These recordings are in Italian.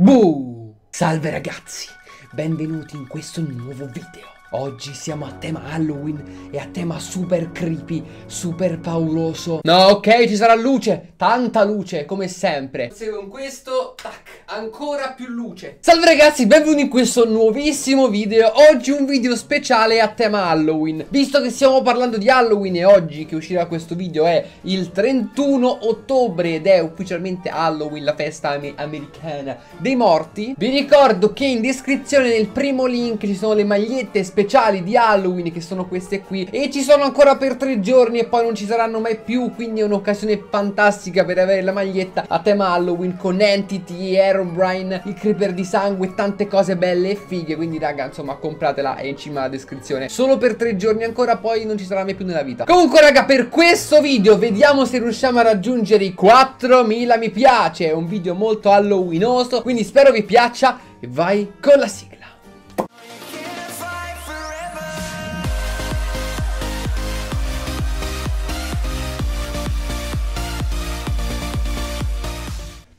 Buh! Salve ragazzi, benvenuti in questo nuovo video. Oggi siamo a tema Halloween e a tema super creepy, super pauroso. No, ok, ci sarà luce, tanta luce, come sempre. Se con questo, tac, ancora più luce. Salve ragazzi, benvenuti in questo nuovissimo video. Oggi un video speciale a tema Halloween. Visto che stiamo parlando di Halloween e oggi che uscirà questo video è il 31 ottobre ed è ufficialmente Halloween, la festa americana dei morti. Vi ricordo che in descrizione nel primo link ci sono le magliette speciali di Halloween, che sono queste qui, e ci sono ancora per 3 giorni e poi non ci saranno mai più, quindi è un'occasione fantastica per avere la maglietta a tema Halloween con Entity, Aerobrine, il creeper di sangue, tante cose belle e fighe, quindi raga, insomma, compratela, è in cima alla descrizione. Solo per 3 giorni ancora, poi non ci sarà mai più nella vita. Comunque raga, per questo video vediamo se riusciamo a raggiungere i 4000 mi piace. È un video molto halloweenoso, quindi spero vi piaccia e vai con la sigla.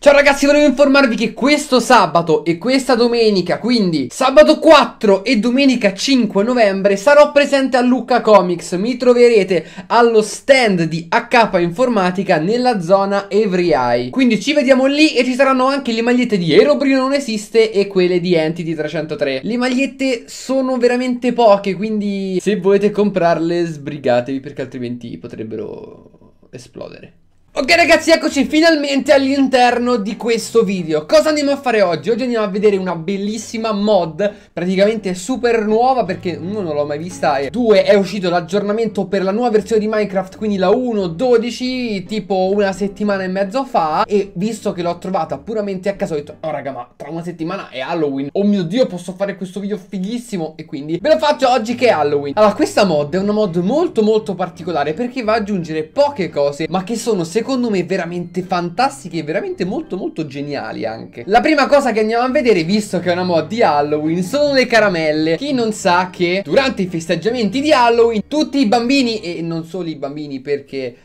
Ciao ragazzi, volevo informarvi che questo sabato e questa domenica, quindi sabato 4 e domenica 5 novembre, sarò presente a Lucca Comics. Mi troverete allo stand di AK Informatica nella zona Every Eye. Quindi ci vediamo lì e ci saranno anche le magliette di Aerobrine Non Esiste e quelle di Entity 303. Le magliette sono veramente poche, quindi se volete comprarle sbrigatevi, perché altrimenti potrebbero esplodere. Ok ragazzi, eccoci finalmente all'interno di questo video. Cosa andiamo a fare oggi? Oggi andiamo a vedere una bellissima mod, praticamente super nuova, perché uno non l'ho mai vista e due è uscito l'aggiornamento per la nuova versione di Minecraft, quindi la 1.12, tipo una settimana e mezzo fa, e visto che l'ho trovata puramente a caso ho detto "Oh raga, ma tra una settimana è Halloween. Oh mio Dio, posso fare questo video fighissimo", e quindi ve lo faccio oggi che è Halloween. Allora, questa mod è una mod molto particolare, perché va ad aggiungere poche cose, ma che sono secondo me veramente fantastiche e veramente molto geniali anche. La prima cosa che andiamo a vedere, visto che è una mod di Halloween, sono le caramelle. Chi non sa che durante i festeggiamenti di Halloween tutti i bambini, e non solo i bambini perché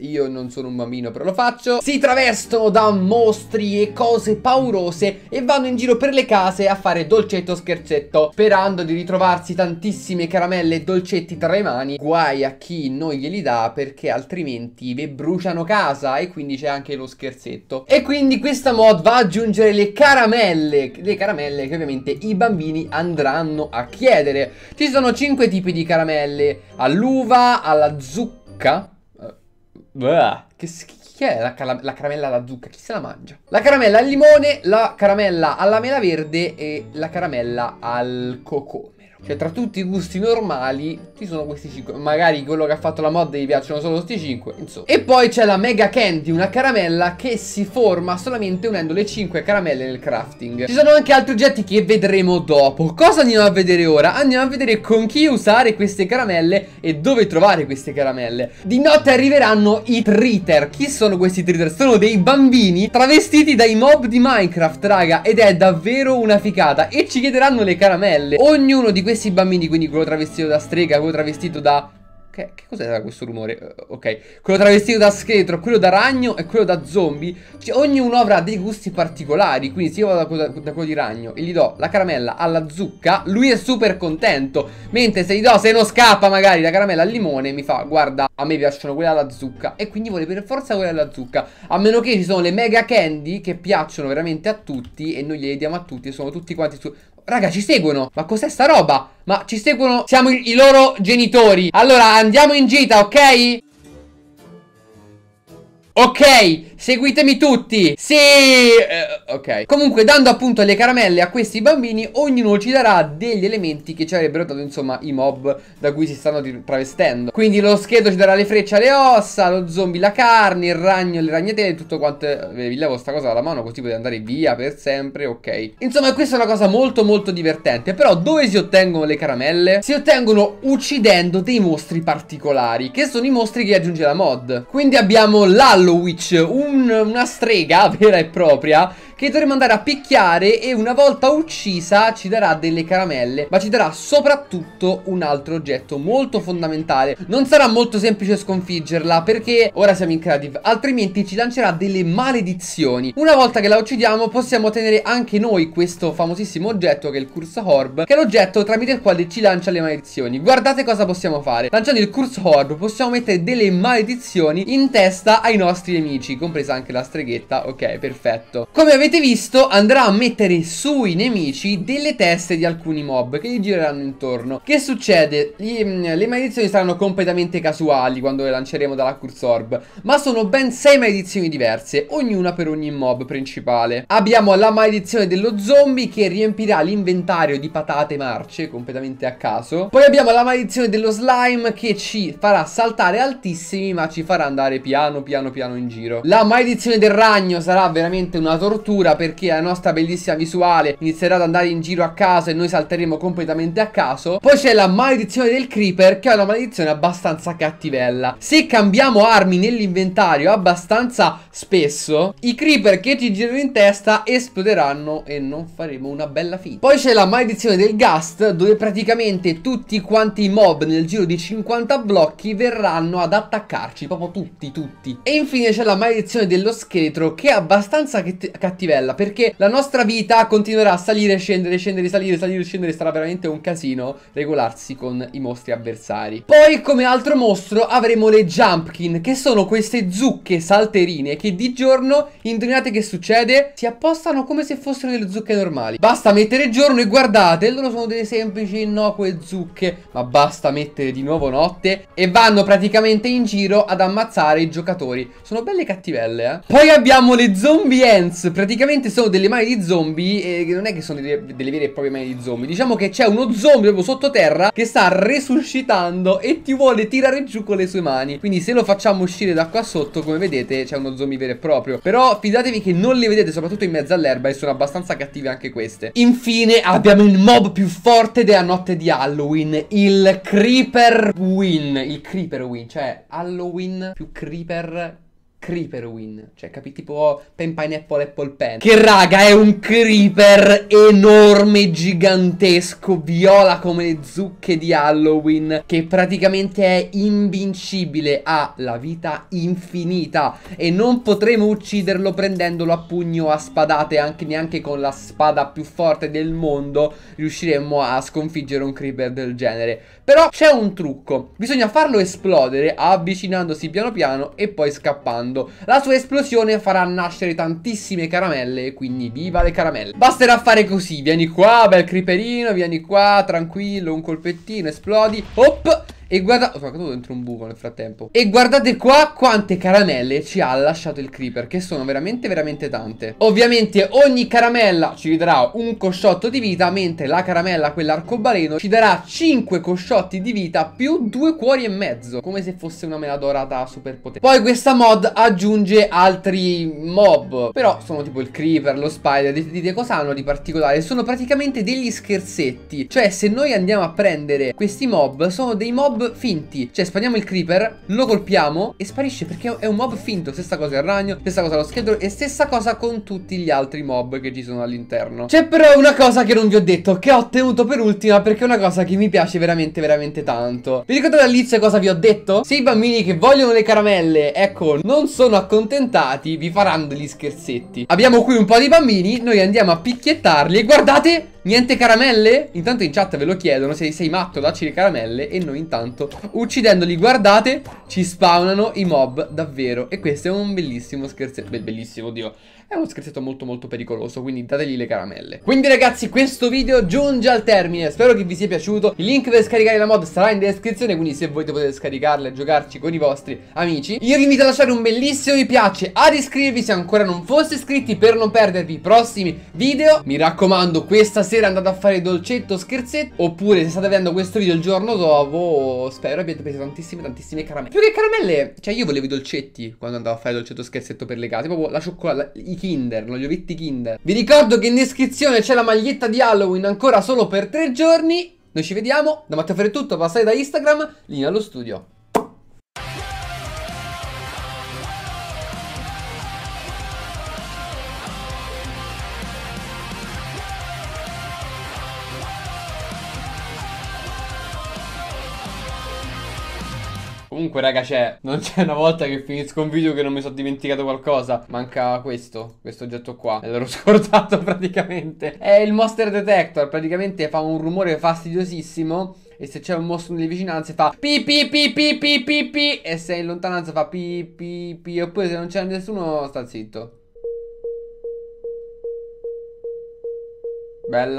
io non sono un bambino però lo faccio, si travestono da mostri e cose paurose e vanno in giro per le case a fare dolcetto scherzetto, sperando di ritrovarsi tantissime caramelle e dolcetti tra le mani. Guai a chi non glieli dà, perché altrimenti vi bruciano casa, e quindi c'è anche lo scherzetto. E quindi questa mod va ad aggiungere le caramelle, le caramelle che ovviamente i bambini andranno a chiedere. Ci sono 5 tipi di caramelle: all'uva, alla zucca, che schifo. Chi è la caramella alla zucca? Chi se la mangia? La caramella al limone, la caramella alla mela verde e la caramella al cocomero. Cioè, tra tutti i gusti normali ci sono questi 5. Magari quello che ha fatto la mod gli piacciono solo questi 5, insomma. E poi c'è la mega candy, una caramella che si forma solamente unendo le 5 caramelle nel crafting. Ci sono anche altri oggetti che vedremo dopo. Cosa andiamo a vedere ora? Andiamo a vedere con chi usare queste caramelle e dove trovare queste caramelle. Di notte arriveranno i treater. Chi sono questi treater? Sono dei bambini travestiti dai mob di Minecraft, raga, ed è davvero una figata, e ci chiederanno le caramelle. Ognuno di questi bambini, quindi quello travestito da strega, quello travestito da... Che cos'era questo rumore? Ok, quello travestito da scheletro, quello da ragno e quello da zombie, cioè, ognuno avrà dei gusti particolari. Quindi se io vado da quello di ragno e gli do la caramella alla zucca, lui è super contento, mentre se gli do, se non scappa magari, la caramella al limone, mi fa "guarda, a me piacciono quelle alla zucca", e quindi vuole per forza quelle alla zucca. A meno che ci sono le mega candy che piacciono veramente a tutti e noi gliele diamo a tutti, sono tutti quanti su... Raga, ci seguono, ma cos'è sta roba? Ma ci seguono, siamo i loro genitori. Allora andiamo in gita, ok? Ok, seguitemi tutti. Sì, ok. Comunque, dando appunto le caramelle a questi bambini, ognuno ci darà degli elementi che ci avrebbero dato, insomma, i mob da cui si stanno travestendo. Quindi lo scheletro ci darà le frecce alle ossa, lo zombie la carne, il ragno le ragnatele, tutto quanto. Vi levo sta cosa dalla mano così potete andare via per sempre, ok. Insomma, questa è una cosa molto divertente. Però dove si ottengono le caramelle? Si ottengono uccidendo dei mostri particolari, che sono i mostri che aggiunge la mod. Quindi abbiamo l'Halloween, una strega vera e propria, che dovremo andare a picchiare e una volta uccisa ci darà delle caramelle, ma ci darà soprattutto un altro oggetto molto fondamentale. Non sarà molto semplice sconfiggerla perché ora siamo in creative, altrimenti ci lancerà delle maledizioni. Una volta che la uccidiamo possiamo ottenere anche noi questo famosissimo oggetto che è il Curse Orb, che è l'oggetto tramite il quale ci lancia le maledizioni. Guardate cosa possiamo fare. Lanciando il Curse Orb possiamo mettere delle maledizioni in testa ai nostri nemici, compresa anche la streghetta. Ok, perfetto. Come avete visto andrà a mettere sui nemici delle teste di alcuni mob che gli gireranno intorno. Che succede? Le maledizioni saranno completamente casuali quando le lanceremo dalla Curse Orb, ma sono ben 6 maledizioni diverse, ognuna per ogni mob principale. Abbiamo la maledizione dello zombie che riempirà l'inventario di patate marce completamente a caso. Poi abbiamo la maledizione dello slime che ci farà saltare altissimi ma ci farà andare piano piano piano in giro. La maledizione del ragno sarà veramente una tortura perché la nostra bellissima visuale inizierà ad andare in giro a caso e noi salteremo completamente a caso. Poi c'è la maledizione del creeper, che è una maledizione abbastanza cattivella. Se cambiamo armi nell'inventario abbastanza spesso, i creeper che ci girano in testa esploderanno e non faremo una bella fine. Poi c'è la maledizione del ghast, dove praticamente tutti quanti i mob nel giro di 50 blocchi verranno ad attaccarci, proprio tutti. E infine c'è la maledizione dello scheletro, che è abbastanza cattivella perché la nostra vita continuerà a salire, scendere, salire, sarà veramente un casino regolarsi con i mostri avversari. Poi come altro mostro avremo le Jumpkin, che sono queste zucche salterine che di giorno, indovinate che succede? Si appostano come se fossero delle zucche normali. Basta mettere giorno e guardate, loro sono delle semplici innocue zucche, ma basta mettere di nuovo notte e vanno praticamente in giro ad ammazzare i giocatori. Sono belle cattivelle, eh? Poi abbiamo le Zombie Ends, praticamente sono delle mani di zombie, che non è che sono delle vere e proprie mani di zombie. Diciamo che c'è uno zombie proprio sottoterra che sta resuscitando e ti vuole tirare giù con le sue mani. Quindi se lo facciamo uscire da qua sotto, come vedete, c'è uno zombie vero e proprio. Però fidatevi che non le vedete, soprattutto in mezzo all'erba, e sono abbastanza cattive anche queste. Infine abbiamo il mob più forte della notte di Halloween, il Creeperween. Il Creeperween, cioè Halloween più Creeper... Creeperween, cioè capite, tipo pen pineapple apple pen. Che raga, è un creeper enorme, gigantesco, viola come le zucche di Halloween, che praticamente è invincibile, ha la vita infinita e non potremo ucciderlo prendendolo a pugno a spadate. Anche neanche con la spada più forte del mondo riusciremmo a sconfiggere un creeper del genere. Però c'è un trucco: bisogna farlo esplodere avvicinandosi piano piano e poi scappando. La sua esplosione farà nascere tantissime caramelle, quindi viva le caramelle. Basterà fare così: vieni qua bel creeperino, vieni qua tranquillo, un colpettino, esplodi, hop. E guarda, sono caduto dentro un buco nel frattempo. E guardate qua quante caramelle ci ha lasciato il creeper, che sono veramente tante. Ovviamente ogni caramella ci darà un cosciotto di vita, mentre la caramella, quell'arcobaleno, ci darà 5 cosciotti di vita più 2 cuori e mezzo, come se fosse una mela dorata super potente. Poi questa mod aggiunge altri mob, però sono tipo il creeper, lo spider. Dite cosa hanno di particolare? Sono praticamente degli scherzetti, cioè se noi andiamo a prendere questi mob, sono dei mob finti, cioè spariamo il creeper, lo colpiamo e sparisce perché è un mob finto. Stessa cosa il ragno, stessa cosa lo scheletro e stessa cosa con tutti gli altri mob che ci sono all'interno. C'è però una cosa che non vi ho detto, che ho tenuto per ultima perché è una cosa che mi piace veramente tanto. Vi ricordate all'inizio cosa vi ho detto? Se i bambini che vogliono le caramelle, ecco, non sono accontentati, vi faranno degli scherzetti. Abbiamo qui un po' di bambini, noi andiamo a picchiettarli e guardate, niente caramelle? Intanto in chat ve lo chiedono: se sei matto, dacci le caramelle. E noi intanto, uccidendoli, guardate, ci spawnano i mob davvero. E questo è un bellissimo scherzetto. Bellissimo, Dio. È uno scherzetto molto pericoloso, quindi dategli le caramelle. Quindi ragazzi, questo video giunge al termine. Spero che vi sia piaciuto. Il link per scaricare la mod sarà in descrizione, quindi se volete potete scaricarla e giocarci con i vostri amici. Io vi invito a lasciare un bellissimo mi piace, ad iscrivervi se ancora non foste iscritti, per non perdervi i prossimi video. Mi raccomando, questa sera andate a fare dolcetto scherzetto, oppure se state vedendo questo video il giorno dopo, spero abbiate preso tantissime caramelle. Più che caramelle, cioè io volevo i dolcetti quando andavo a fare dolcetto scherzetto per le case, proprio la cioccolata, i Kinder, gli ovetti Kinder. Vi ricordo che in descrizione c'è la maglietta di Halloween ancora solo per 3 giorni. Noi ci vediamo, da Matteo Ferre tutto, passate da Instagram, linea allo studio. Comunque raga, non c'è una volta che finisco un video che non mi sono dimenticato qualcosa. Manca questo, questo oggetto qua, me l'ero scordato praticamente. È il Monster Detector, praticamente fa un rumore fastidiosissimo e se c'è un mostro nelle vicinanze fa pi pi pi pi pi pi pi, e se è in lontananza fa pi pi pi, oppure se non c'è nessuno sta zitto. Bella.